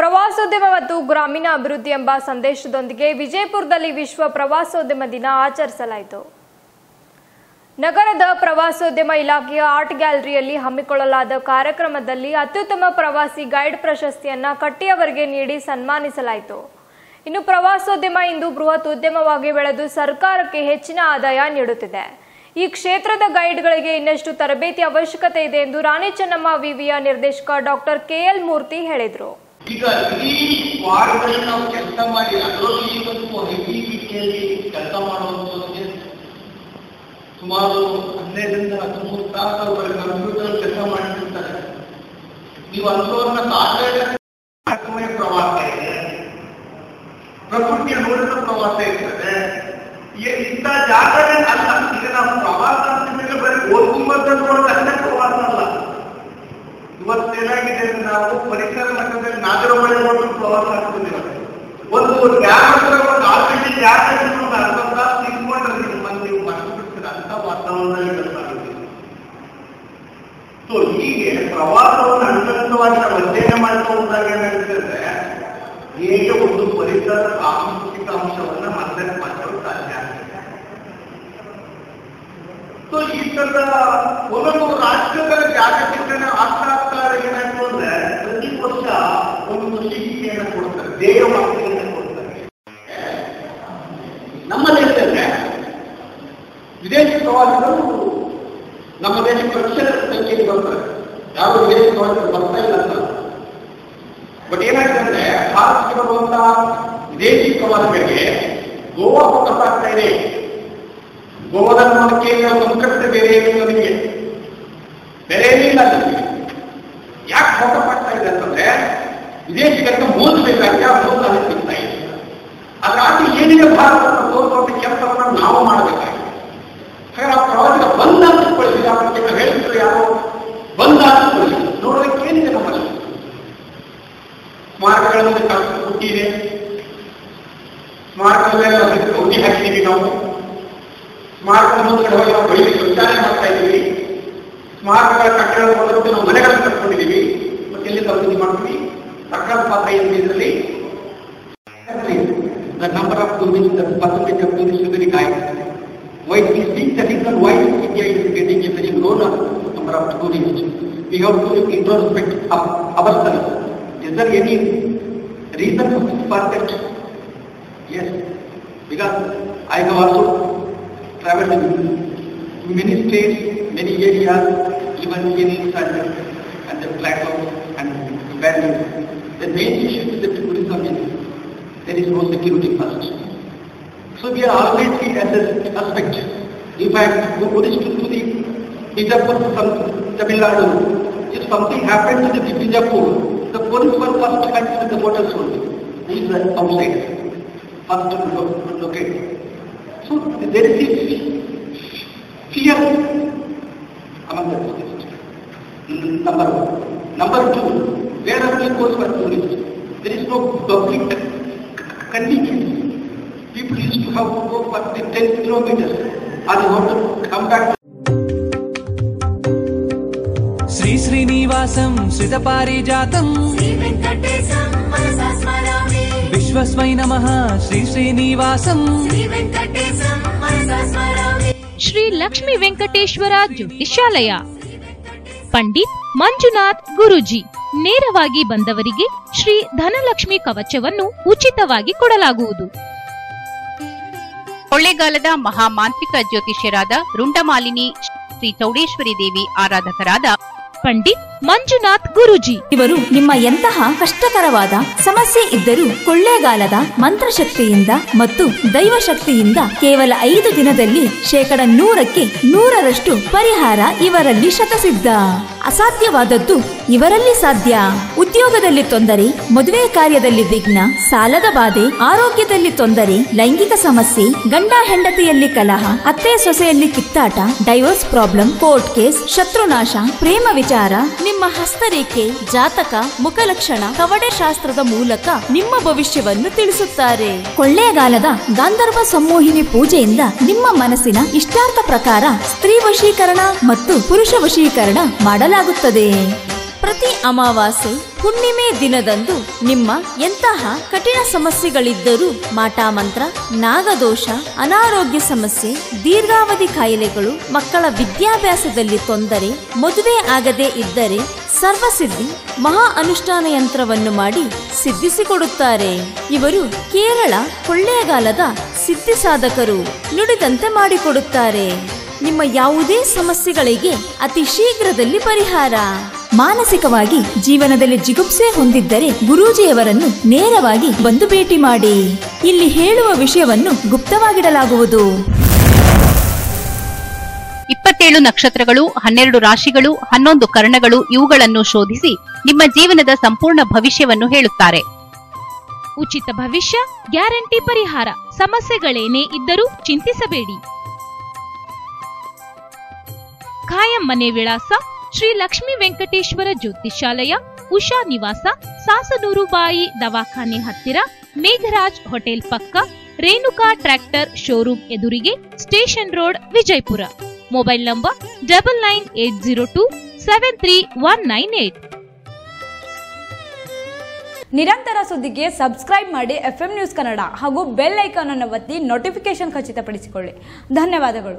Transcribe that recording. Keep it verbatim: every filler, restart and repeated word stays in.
ಪ್ರವಾಸೋದ್ಯಮ ಮತ್ತು ಗ್ರಾಮೀಣ ಅಭಿವೃದ್ಧಿ ಎಂಬ ಸಂದೇಶದೊಂದಿಗೆ ವಿಜಯಪುರದಲ್ಲಿ ವಿಶ್ವ ಪ್ರವಾಸೋದ್ಯಮ ದಿನ ಆಚರಿಸಲಾಯಿತು. ನಗರದ ಪ್ರವಾಸೋದ್ಯಮ ಇಲಾಖೆಯ ಆರ್ಟ್ ಗ್ಯಾಲರಿಯಲ್ಲಿ ಹಮ್ಮಿಕೊಳ್ಳಲಾದ ಕಾರ್ಯಕ್ರಮದಲ್ಲಿ ಅತ್ಯುತ್ತಮ ಪ್ರವಾಸಿ ಗೈಡ್ ಪ್ರಶಸ್ತಿಯನ್ನು ಕಟ್ಟಿಯವರಿಗೆ ನೀಡಿ ಸನ್ಮಾನಿಸಲಾಯಿತು. ಇನ್ನು ಪ್ರವಾಸೋದ್ಯಮ ಇಂದು ಬೃಹತ್ ಉದ್ಯಮವಾಗಿ ಬೆಳೆದು ಸರ್ಕಾರಕ್ಕೆ ಹೆಚ್ಚಿನ ಆದಾಯ ನೀಡುತ್ತಿದೆ. ಈ ಕ್ಷೇತ್ರದ ಗೈಡ್ಗಳಿಗೆ ಇನ್ನಷ್ಟು ತರಬೇತಿ ಅವಶ್ಯಕತೆ ಇದೆ ಎಂದು ರಾಣಿ ಚೆನ್ನಮ್ಮ ವಿವಿಯ ನಿರ್ದೇಶಕ ಡಾಕ್ಟರ್ ಕೆಎಲ್ ಮೂರ್ತಿ ಹೇಳಿದರು. ಈಗ ಈ ವಾರದಲ್ಲಿ ನಾವು ಕೆಲಸ ಮಾಡಿ ಅದರಲ್ಲಿ ಇವತ್ತು ಹೆವಿ ರೀತಿಯಲ್ಲಿ ಕೆಲಸ ಮಾಡುವಂಥವ್ರಿಗೆ ಸುಮಾರು ಹನ್ನೆರಡರಿಂದ ಹದಿಮೂರು ತಾಸವರೆಗೆ ಕಂಪ್ಯೂಟರ್ ಕೆಲಸ ಮಾಡಿರ್ತಾರೆ. ನೀವು ಅಂಥವ್ರನ್ನ ತಾತ್ವಿಕ ಪ್ರವಾಸ ಇದೆ, ಪ್ರಕೃತಿಯ ನೋಡಿದ ಪ್ರವಾಸ ಇರ್ತದೆ. ಇಂಥ ಜಾಗರೇ ಅಲ್ಲ, ಈಗ ನಾವು ಪ್ರವಾಸ ಅಂತಂದ್ರೆ ಬರೀ ಓದ್ಕೊಂಬಂತ ಅಷ್ಟೇ ಪ್ರವಾಸ ಅಲ್ಲ. ಇವತ್ತೇನಾಗಿದೆ ಅಂದ್ರೆ ನಾವು ಪರಿಸರ ಮಟ್ಟದಲ್ಲಿ ನಾಗರಬಳೆ ಒಂದು ಪ್ರವಾಸ ಆಗ್ತಿದ್ದೇವೆ. ಒಂದು ಯಾರು ಆಲ್ರೆಡಿ ಯಾರು ಒಂದು ಅರ್ಧ ತಾಸು ತಿಳ್ಕೊಂಡ್ರೆ ನಿಮ್ಮನ್ನು ನೀವು ಮನಸ್ಸು ಬಿಡ್ತೀರ ಅಂತ ವಾತಾವರಣದಲ್ಲಿ ಬದಲಾಗುತ್ತೆ. ಸೊ ಹೀಗೆ ಪ್ರವಾಸವನ್ನು ಅನುಸರಿತವಾಗಿ ನಾವು ಅಧ್ಯಯನ ಮಾಡ್ತಾ ಹೋದಾಗ ಏನಾಗ್ತದೆ, ಹೇಗೆ ಒಂದು ಪರಿಸರ ಸಾಂಸ್ಕೃತಿಕ ಅಂಶವನ್ನ ಮನದಲ್ಲಿ ಮಾಡಲು ಸಾಧ್ಯ ಆಗ್ತದೆ. ಸೊ ಈ ತರದ ಒಂದೊಂದು ರಾಜ್ಯಗಳ ಜಾಗತಿಕ ಆಗ್ತಾ ನಮ್ಮ ದೇಶದಲ್ಲಿ ವಿದೇಶಿ ಪ್ರವಾಸಿಗಳು ನಮ್ಮ ದೇಶಕ್ಕೆ ಲಕ್ಷದ ಸಂಖ್ಯೆಯಲ್ಲಿ ಬರ್ತಾರೆ. ಯಾರು ವಿದೇಶಿ ಪ್ರವಾಸಿಗಳು ಬರ್ತಾ ಇಲ್ಲ ಅಂತ, ಬಟ್ ಏನಾಗ್ತಂದ್ರೆ ಭಾರತಕ್ಕೆ ಬರುವಂತಹ ವಿದೇಶಿ ಪ್ರವಾಸಿಗಳಿಗೆ ಗೋವಾ ಫೋಕಸ್ ಆಗ್ತಾ ಇದೆ. ಗೋವಾದ ನೋಡಕ್ಕೆ ಸಂಕಷ್ಟ ಬೇರೆ ಏನಿಲ್ಲ, ನಿಮಗೆ ಬೇರೆ ಏನಿಲ್ಲ. ನಿಮಗೆ ಯಾಕೆ ಫೋಕಸ್ ಆಗ್ತಾ ಇದೆ ಅಂತಂದ್ರೆ ವಿದೇಶಿಗಂತ ಓದಬೇಕಾಗಿ ಆ ಓದ ಸಿಗ್ತಾ ಇದೆ. ಅದಾಗಿ ಏನಿದೆ ಭಾರತವನ್ನು ತೋರಿಸುವಂತ ಕೆಲಸವನ್ನು ನಾವು ಮಾಡಬೇಕಾಗಿದೆ. ಹಾಗೆ ಆ ಪ್ರವಾಸಿಗ ಬಂದ ಅನ್ಸ್ಕೊಳ್ಳಿ, ನಾವು ಹೇಳ್ತೀವಿ ಯಾರು ಬಂದ ಅನ್ಸ್ಕೊಳ್ಳಿ, ನೋಡೋದಕ್ಕೆ ಏನಿದೆ ನಮ್ಮಲ್ಲಿ ಸ್ಮಾರಕಗಳಲ್ಲಿ ಹುಟ್ಟಿದೆ. ಸ್ಮಾರಕದಲ್ಲೆಲ್ಲ ಗೌಡಿ ಹಾಕಿದ್ದೀವಿ, ನಾವು ಸ್ಮಾರಕದ ಮುಂದೆ ಹೋಗಿ ನಾವು ಬಳಿ ವಿಚಾರಣೆ ಮಾಡ್ತಾ ಇದ್ದೀವಿ. ಸ್ಮಾರಕಗಳ ಕಟ್ಟಡಗಳ ಮೊದಲು ನಾವು ಮನೆಗಳನ್ನು ಕಟ್ಕೊಂಡಿದ್ದೀವಿ, ಮತ್ತೆ ಎಲ್ಲಿ ಅಭಿವೃದ್ಧಿ ಮಾಡ್ತೀವಿ. ಸರ್ಕಾರ ಪಾತ್ರ ಇದರಲ್ಲಿ the number of tourists, the percentage of tourists is very high. Why we see the reason why India is getting a very low number of tourists? We have to introspect ourselves. Is there any reason for this percent? Yes, because I have also travelled in many states, many areas, even in Sandhya and the plateau and Bandung. The main issue is the tourism industry. There is no security first. So we are always seen as an aspect. If I go tourist to the Bijapur from Tamil Nadu, if something happens to the Bijapur, the police were first concerned with the hotels only. These are outsiders. First to locate. So there is fear among the tourists. Number one. Number two, where are the goes for tourists? There is no public convenience. People used to have to go for the ten kilometers and want to come back. Sri Srinivasam Sridaparijatam Sri Venkatesam Manasasmarami Vishwasmai Namaha Sri Srinivasam Sri Venkatesam Manasasmarami Sri Lakshmi Venkateshwara Jyotishalaya Pandit Manjunath Guruji. ನೇರವಾಗಿ ಬಂದವರಿಗೆ ಶ್ರೀ ಧನಲಕ್ಷ್ಮಿ ಕವಚವನ್ನು ಉಚಿತವಾಗಿ ಕೊಡಲಾಗುವುದು. ಕೊಳ್ಳೇಗಾಲದ ಮಹಾಮಾಂತ್ರಿಕ ಜ್ಯೋತಿಷ್ಯರಾದ ರುಂಡಮಾಲಿನಿ ಶ್ರೀ ಚೌಡೇಶ್ವರಿ ದೇವಿ ಆರಾಧಕರಾದ ಪಂಡಿತ್ ಮಂಜುನಾಥ್ ಗುರುಜಿ ಇವರು ನಿಮ್ಮ ಎಂತಹ ಕಷ್ಟಕರವಾದ ಸಮಸ್ಯೆ ಇದ್ದರೂ ಕೊಳ್ಳೇಗಾಲದ ಮಂತ್ರಶಕ್ತಿಯಿಂದ ಮತ್ತು ದೈವಶಕ್ತಿಯಿಂದ ಕೇವಲ ಐದು ದಿನದಲ್ಲಿ ಶೇಕಡ ನೂರಕ್ಕೆ ನೂರರಷ್ಟು ಪರಿಹಾರ ಇವರಲ್ಲಿ ಶತಸಿದ್ಧ. ಅಸಾಧ್ಯವಾದದ್ದು ಇವರಲ್ಲಿ ಸಾಧ್ಯ. ಉದ್ಯೋಗದಲ್ಲಿ ತೊಂದರೆ, ಮದುವೆ ಕಾರ್ಯದಲ್ಲಿ ವಿಘ್ನ, ಸಾಲದ ಬಾಧೆ, ಆರೋಗ್ಯದಲ್ಲಿ ತೊಂದರೆ, ಲೈಂಗಿಕ ಸಮಸ್ಯೆ, ಗಂಡ ಹೆಂಡತಿಯಲ್ಲಿ ಕಲಹ, ಅತ್ತೆ ಸೊಸೆಯಲ್ಲಿ ಕಿತ್ತಾಟ, ಡೈವೋರ್ಸ್ ಪ್ರಾಬ್ಲಮ್, ಕೋರ್ಟ್ ಕೇಸ್, ಶತ್ರುನಾಶ, ಪ್ರೇಮ ವಿಚಾರ, ನಿಮ್ಮ ಹಸ್ತರೇಖೆ, ಜಾತಕ, ಮುಖಲಕ್ಷಣ, ಕವಡೆ ಶಾಸ್ತ್ರದ ಮೂಲಕ ನಿಮ್ಮ ಭವಿಷ್ಯವನ್ನು ತಿಳಿಸುತ್ತಾರೆ. ಕೊಳ್ಳೇಗಾಲದ ಗಾಂಧರ್ವ ಸಂಮೋಹಿನಿ ಪೂಜೆಯಿಂದ ನಿಮ್ಮ ಮನಸ್ಸಿನ ಇಷ್ಟಾರ್ಥ ಪ್ರಕಾರ ಸ್ತ್ರೀ ವಶೀಕರಣ ಮತ್ತು ಪುರುಷ ವಶೀಕರಣ ಮಾಡಲಾಗುತ್ತದೆ. ಪ್ರತಿ ಅಮಾವಾಸ್ಯೆ ಹುಣ್ಣಿಮೆ ದಿನದಂದು ನಿಮ್ಮ ಎಂತಹ ಕಠಿಣ ಸಮಸ್ಯೆಗಳಿದ್ದರೂ ಮಾಟಮಂತ್ರ, ನಾಗದೋಷ, ಅನಾರೋಗ್ಯ ಸಮಸ್ಯೆ, ದೀರ್ಘಾವಧಿ ಕಾಯಿಲೆಗಳು, ಮಕ್ಕಳ ವಿದ್ಯಾಭ್ಯಾಸದಲ್ಲಿ ತೊಂದರೆ, ಮದುವೆ ಆಗದೆ ಇದ್ದರೆ ಸರ್ವಸಿದ್ಧಿ ಮಹಾ ಅನುಷ್ಠಾನ ಯಂತ್ರವನ್ನು ಮಾಡಿ ಸಿದ್ಧಿಸಿಕೊಡುತ್ತಾರೆ. ಇವರು ಕೇರಳ ಕೊಳ್ಳೇಗಾಲದ ಸಿದ್ಧಿ ಸಾಧಕರು, ನುಡಿದಂತೆ ಮಾಡಿಕೊಡುತ್ತಾರೆ. ನಿಮ್ಮ ಯಾವುದೇ ಸಮಸ್ಯೆಗಳಿಗೆ ಅತಿ ಶೀಘ್ರದಲ್ಲಿ ಪರಿಹಾರ. ಮಾನಸಿಕವಾಗಿ ಜೀವನದಲ್ಲಿ ಜಿಗುಪ್ಸೆ ಹೊಂದಿದ್ದರೆ ಗುರೂಜಿಯವರನ್ನು ನೇರವಾಗಿ ಬಂದು ಭೇಟಿ ಮಾಡಿ. ಇಲ್ಲಿ ಹೇಳುವ ವಿಷಯವನ್ನು ಗುಪ್ತವಾಗಿಡಲಾಗುವುದು. ಇಪ್ಪತ್ತೇಳು ನಕ್ಷತ್ರಗಳು, ಹನ್ನೆರಡು ರಾಶಿಗಳು, ಹನ್ನೊಂದು ಕರ್ಣಗಳು ಇವುಗಳನ್ನು ಶೋಧಿಸಿ ನಿಮ್ಮ ಜೀವನದ ಸಂಪೂರ್ಣ ಭವಿಷ್ಯವನ್ನು ಹೇಳುತ್ತಾರೆ. ಉಚಿತ ಭವಿಷ್ಯ ಗ್ಯಾರಂಟಿ ಪರಿಹಾರ. ಸಮಸ್ಯೆಗಳೇನೇ ಇದ್ದರೂ ಚಿಂತಿಸಬೇಡಿ. ಖಾಯಂ ಮನೆ ವಿಳಾಸ ಶ್ರೀ ಲಕ್ಷ್ಮೀ ವೆಂಕಟೇಶ್ವರ ಜ್ಯೋತಿಷಾಲಯ, ಉಷಾ ನಿವಾಸ, ಸಾಸನೂರು ಬಾಯಿ ದವಾಖಾನೆ ಹತ್ತಿರ, ಮೇಘರಾಜ್ ಹೋಟೆಲ್ ಪಕ್ಕ, ರೇಣುಕಾ ಟ್ರ್ಯಾಕ್ಟರ್ ಶೋರೂಮ್ ಎದುರಿಗೆ, station road, Vijayapura. Mobile number double nine eight zero two seven three one nine eight. ನಿರಂತರ ಸುದ್ದಿಗೆ ಸಬ್ಸ್ಕ್ರೈಬ್ ಮಾಡಿ ಎಫ್ ಎಂ ನ್ಯೂಸ್ ಕನ್ನಡ ಹಾಗೂ ಬೆಲ್ ಐಕಾನ್ ಅನ್ನು ಒತ್ತಿ ನೋಟಿಫಿಕೇಶನ್ ಖಚಿತಪಡಿಸಿಕೊಳ್ಳಿ. ಧನ್ಯವಾದಗಳು.